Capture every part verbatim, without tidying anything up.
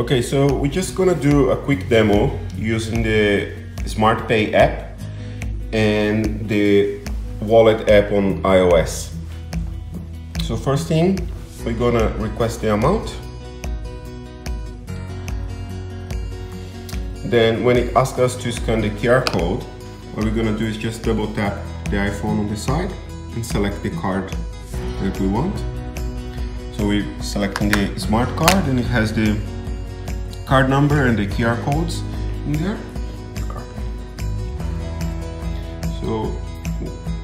Okay, so we're just gonna do a quick demo using the SmartPay app and the wallet app on iOS. So first thing, we're gonna request the amount. Then when it asks us to scan the Q R code, what we're gonna do is just double tap the iPhone on the side and select the card that we want. So we're selecting the SmartCard, and it has the card number and the Q R codes in there. So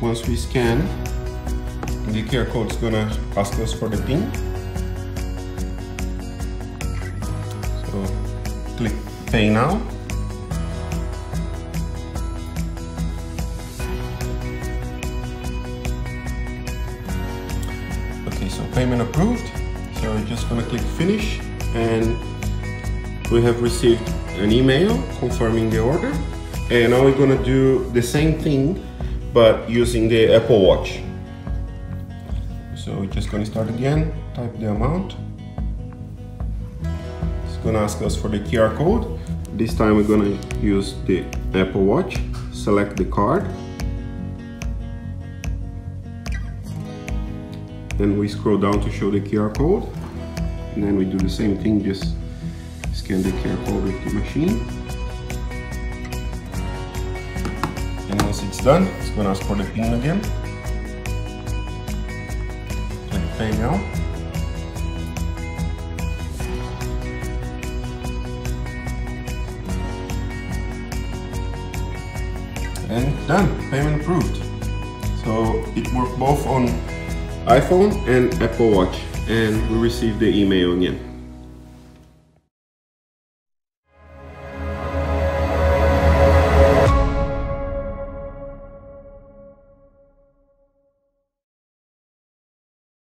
once we scan, the Q R code is gonna ask us for the PIN. So click Pay Now. Okay, so payment approved. So I'm just gonna click Finish, and we have received an email confirming the order. And now we're gonna do the same thing, but using the Apple Watch. So we're just gonna start again, type the amount. It's gonna ask us for the Q R code. This time we're gonna use the Apple Watch, select the card. Then we scroll down to show the Q R code. And then we do the same thing, just scan the Q R code with the machine. And once it's done, it's gonna ask for the PIN again. Pay Now. And done, payment approved. So it worked both on iPhone and Apple Watch, and we received the email again.